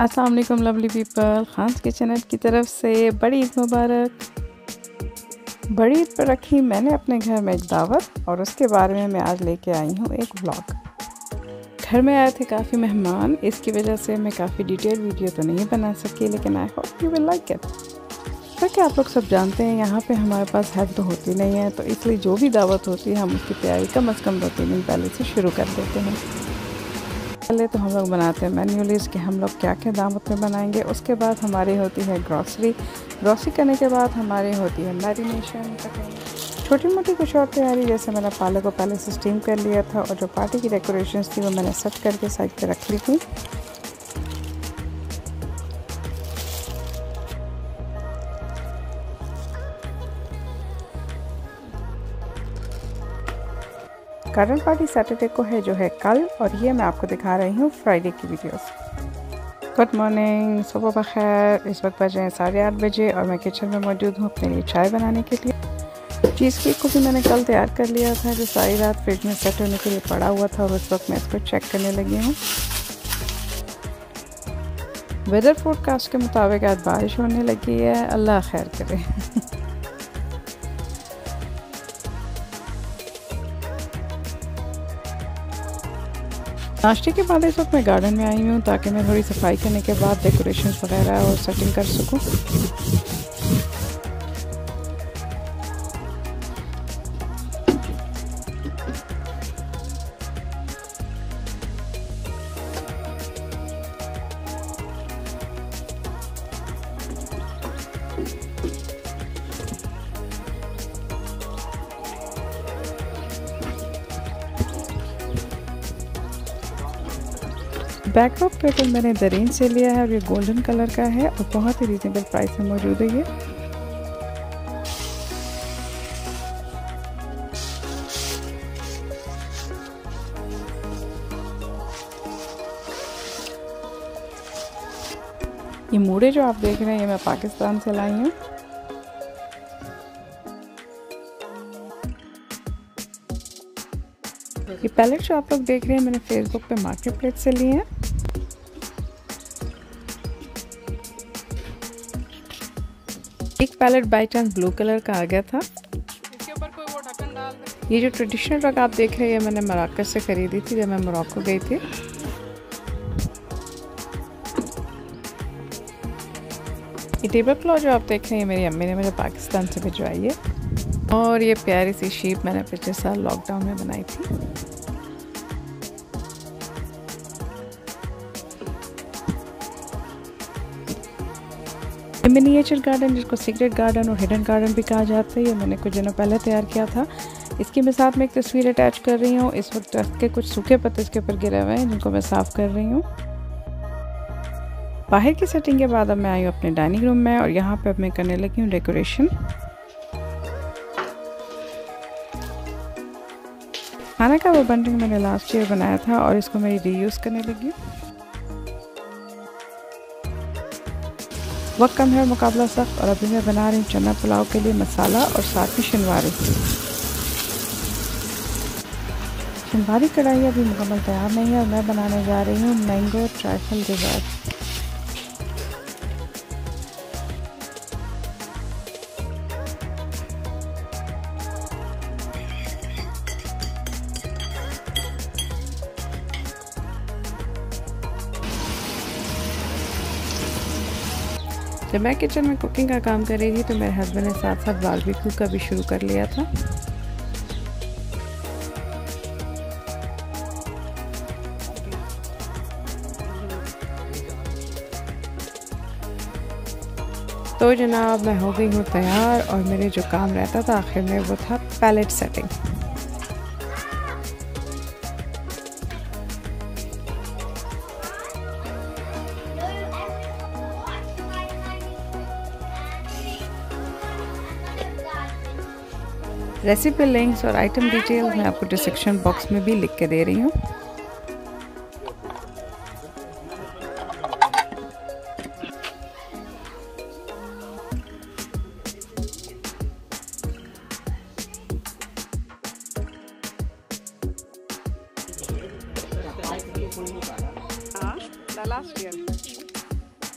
अस्सलाम वालेकुम lovely people, Khans किचनट की तरफ से बड़ी ईद मुबारक। बड़ी ईद पर रखी मैंने अपने घर में एक दावत और उसके बारे में मैं आज लेके आई हूँ एक व्लॉग। घर में आए थे काफ़ी मेहमान, इसकी वजह से मैं काफ़ी डिटेल वीडियो तो नहीं बना सकी, लेकिन I hope you will like it. क्योंकि आप लोग सब जानते हैं यहाँ पे हमारे पास हेल्प तो होती नहीं है, तो इसलिए जो भी दावत होती है हम उसकी तैयारी कम अज़ कम 2-3 दिन पहले से शुरू कर देते हैं। पहले तो हम लोग बनाते हैं मेन्यू लिस्ट कि हम लोग क्या क्या दावत में बनाएंगे। उसके बाद हमारी होती है ग्रॉसरी करने के बाद हमारी होती है मैरिनेशन, छोटी मोटी कुछ और तैयारी। जैसे मैंने पालक को पहले से स्टीम कर लिया था और जो पार्टी की डेकोरेशंस थी वो मैंने सेट करके साइड पे रख ली थी। गार्डन पार्टी सैटरडे को है जो है कल, और ये मैं आपको दिखा रही हूँ फ्राइडे की वीडियोस। गुड मॉर्निंग, सुबह बखैर। इस वक्त बजे हैं 8:30 बजे और मैं किचन में मौजूद हूँ अपने लिए चाय बनाने के लिए। चीज़ केक को भी मैंने कल तैयार कर लिया था जो सारी रात फ्रिज में सेट होने के लिए पड़ा हुआ था और उस वक्त मैं इसको चेक करने लगी हूँ। वेदर फोरकास्ट के मुताबिक आज बारिश होने लगी है, अल्लाह खैर करे। नाश्ते के बाद इस वक्त मैं गार्डन में आई हूँ ताकि मैं थोड़ी सफाई करने के बाद डेकोरेशन वगैरह और सेटिंग कर सकूँ। बैकअप पेपर मैंने दरीन से लिया है और ये गोल्डन कलर का है और बहुत ही रीजनेबल प्राइस में मौजूद है ये। मूढ़े जो आप देख रहे हैं ये मैं पाकिस्तान से लाई हूँ। ये पैलेट जो आप लोग देख रहे हैं मैंने फेसबुक पे मार्केट प्लेस से लिए हैं। एक palette by chance blue colour का आ गया था। इसके ऊपर कोई वो ढक्कन डाल दे। ये जो ट्रेडिशनल रग आप देख रहे हैं मैंने मराकश से खरीदी थी जब मैं मोरक्को गई थी। ये टेबल क्लॉथ जो आप देख रहे हैं मेरी अम्मी ने मुझे पाकिस्तान से भिजवाई है। और ये प्यारी सी शीप मैंने पिछले साल लॉकडाउन में बनाई थी। मिनिएचर गार्डन जिसको सीक्रेट गार्डन और हिडन गार्डन भी कहा जाता है, ये मैंने कुछ दिनों पहले तैयार किया था। इसकी मैं साथ में एक तस्वीर अटैच कर रही हूँ। इस वक्त दरख्त के कुछ सूखे पत्ते इसके ऊपर गिरे हुए हैं जिनको मैं साफ कर रही हूँ। बाहर की सेटिंग के बाद अब मैं आई हूँ अपने डाइनिंग रूम में और यहाँ पर मैं करने लगी हूँ डेकोरेशन। खाना का वो बंटिंग मैंने लास्ट ईयर बनाया था और इसको मैं रीयूज़ करने लगी। वक्त कम है, मुकाबला सख्त, और अभी मैं बना रही हूँ चना पुलाव के लिए मसाला और साथ ही शनवारी कढ़ाई अभी मुकम्मल तैयार नहीं है और मैं बनाने जा रही हूँ मैंगो ट्राइफल डिज़ायर। जब मैं किचन में कुकिंग का काम कर रही थी तो मेरे हस्बैंड ने साथ साथ बारबेक्यू का भी शुरू कर लिया था। तो जनाब मैं हो गई हूँ तैयार और मेरे जो काम रहता था आखिर में वो था पैलेट सेटिंग। रेसिपी लिंक्स और आइटम डिटेल्स मैं आपको डिस्क्रिप्शन बॉक्स में भी लिख के दे रही हूँ।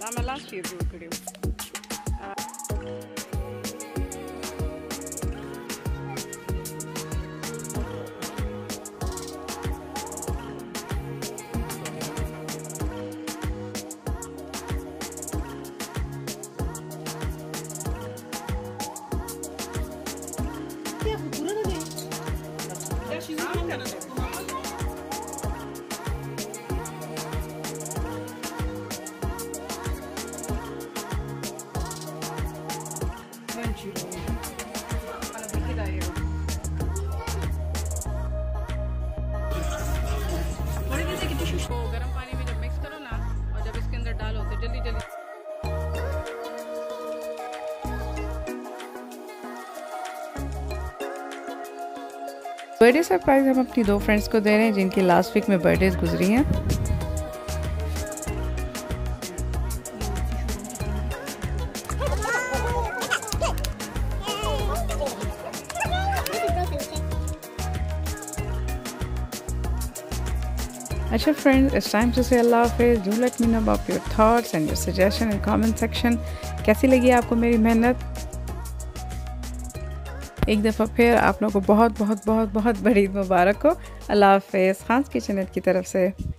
Now my last year video. Birthday surprise हम अपनी दो फ्रेंड्स को दे रहे हैं जिनकी लास्ट वीक में बर्थडेज गुजरी हैं। अच्छा फ्रेंड्स, इट्स टाइम टू से अल्लाह हाफिज़। Do let me know about your thoughts and your suggestion in comment section. कैसी लगी आपको मेरी मेहनत? एक दफ़ा फिर आप लोगों को बहुत बहुत बहुत बहुत बड़ी मुबारक हो। अल्लाह हाफिज़। खान्स किचननेट की तरफ से।